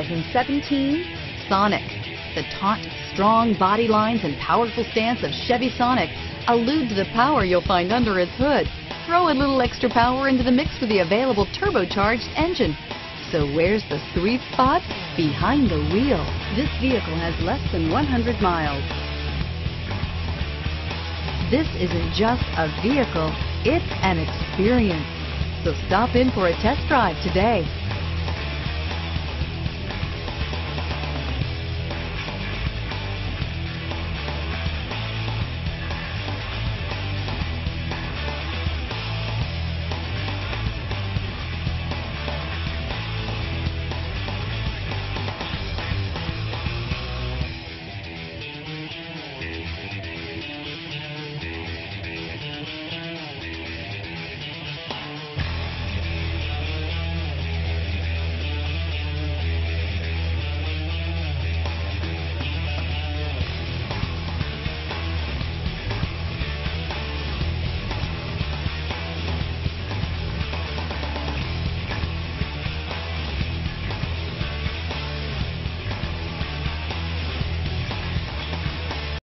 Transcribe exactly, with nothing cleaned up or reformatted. two thousand seventeen Sonic. The taut, strong body lines and powerful stance of Chevy Sonic allude to the power you'll find under its hood. Throw a little extra power into the mix with the available turbocharged engine. So where's the three spots? Behind the wheel. This vehicle has less than one hundred miles. This isn't just a vehicle, it's an experience. So stop in for a test drive today.